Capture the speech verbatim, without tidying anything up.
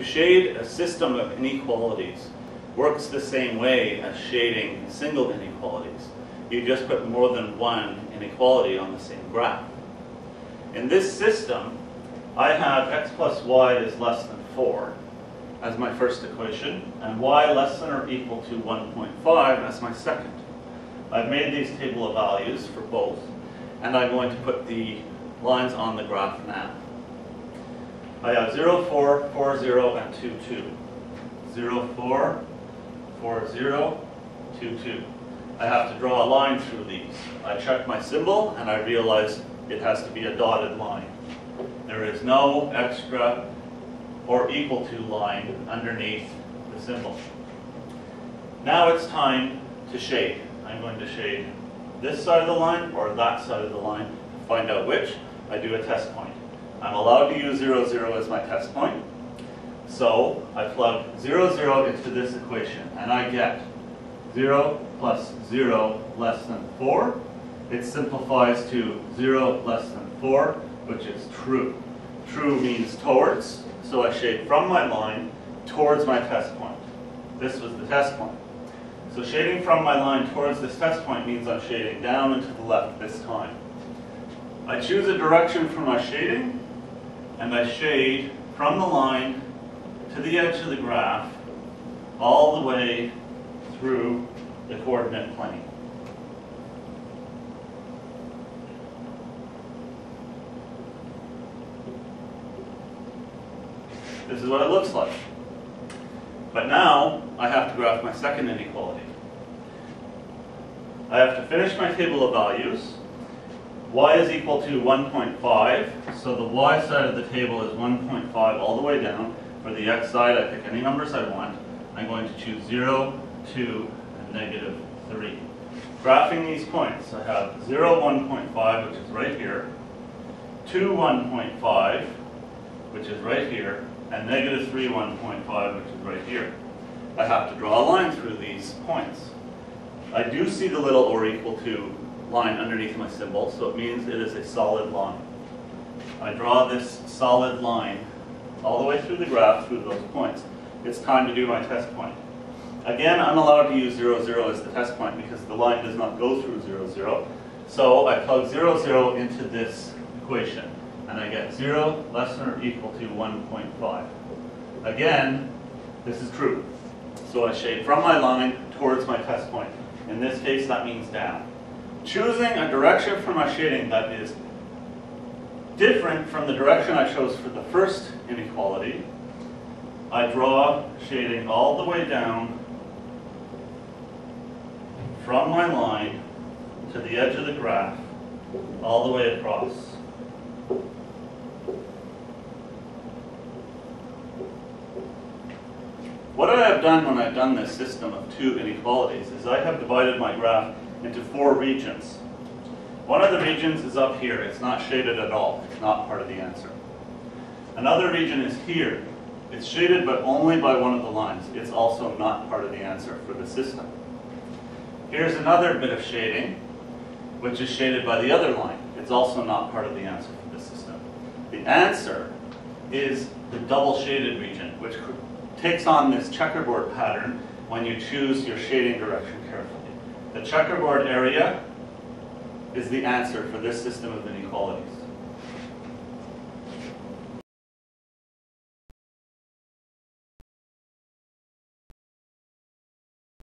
To shade a system of inequalities works the same way as shading single inequalities. You just put more than one inequality on the same graph. In this system, I have x plus y is less than four as my first equation, and y less than or equal to one point five as my second. I've made these table of values for both, and I'm going to put the lines on the graph now. I have zero, four, four, zero, and two, two. zero, four, four, zero, two, two. I have to draw a line through these. I check my symbol and I realize it has to be a dotted line. There is no extra or equal to line underneath the symbol. Now it's time to shade. I'm going to shade this side of the line or that side of the line to find out which. I do a test point. I'm allowed to use zero, zero as my test point. So I plug zero, zero into this equation and I get zero plus zero less than four. It simplifies to zero less than four, which is true. True means towards, so I shade from my line towards my test point. This was the test point. So shading from my line towards this test point means I'm shading down and to the left this time. I choose a direction for my shading, and I shade from the line to the edge of the graph all the way through the coordinate plane. This is what it looks like. But now, I have to graph my second inequality. I have to finish my table of values. Y is equal to one point five, so the y side of the table is one point five all the way down. For the x side, I pick any numbers I want. I'm going to choose zero, two, and negative three. Graphing these points, I have zero, one point five, which is right here, two, one point five, which is right here, and negative three, one point five, which is right here. I have to draw a line through these points. I do see the little or equal to line underneath my symbol, so it means it is a solid line. I draw this solid line all the way through the graph through those points. It's time to do my test point. Again, I'm allowed to use zero, zero as the test point because the line does not go through zero, zero. So I plug zero, zero into this equation, and I get zero less than or equal to one point five. Again, this is true. So I shade from my line towards my test point. In this case, that means down. Choosing a direction for my shading that is different from the direction I chose for the first inequality, I draw shading all the way down from my line to the edge of the graph, all the way across. What I have done when I've done this system of two inequalities is I have divided my graph into four regions. One of the regions is up here. It's not shaded at all. It's not part of the answer. Another region is here. It's shaded but only by one of the lines. It's also not part of the answer for the system. Here's another bit of shading, which is shaded by the other line. It's also not part of the answer for the system. The answer is the double shaded region, which takes on this checkerboard pattern when you choose your shading direction carefully. The checkerboard area is the answer for this system of inequalities.